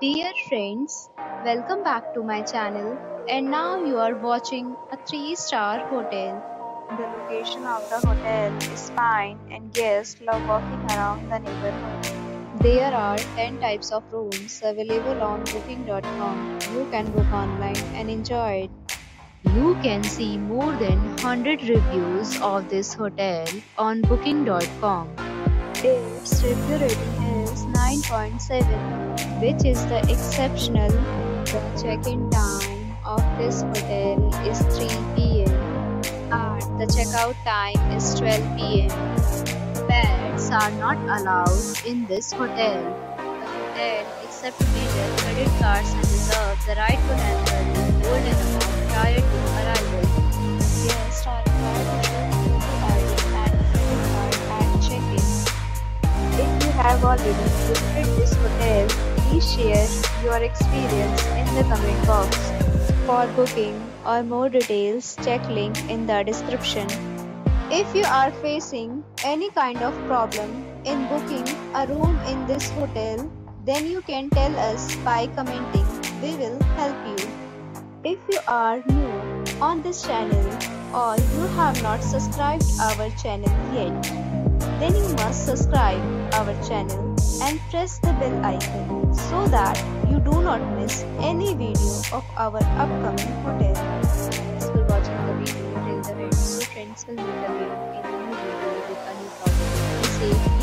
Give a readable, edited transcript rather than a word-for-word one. Dear friends, welcome back to my channel, and now you are watching a 3-star hotel. The location of the hotel is fine and guests love walking around the neighborhood. There are 10 types of rooms available on booking.com. You can book online and enjoy it. You can see more than 100 reviews of this hotel on booking.com. Its review rating is 9.7, which is the exceptional. The check-in time of this hotel is 3 p.m. and the checkout time is 12 p.m. Pets are not allowed in this hotel. The hotel accepts major credit cards and reserves the right to temporarily hold an amount prior to arrival. Guests are required to show photo ID and credit card at check-in. If you have already visited this hotel, please share your experience in the comment box. For booking or more details, check link in the description. If you are facing any kind of problem in booking a room in this hotel, then you can tell us by commenting. We will help you. If you are new on this channel or you have not subscribed our channel yet, then you must subscribe our channel and press the bell icon so that you do not miss any video of our upcoming hotel. Thanks for watching the video till the end. So friends, will meet again in a new video with a new property. Be safe.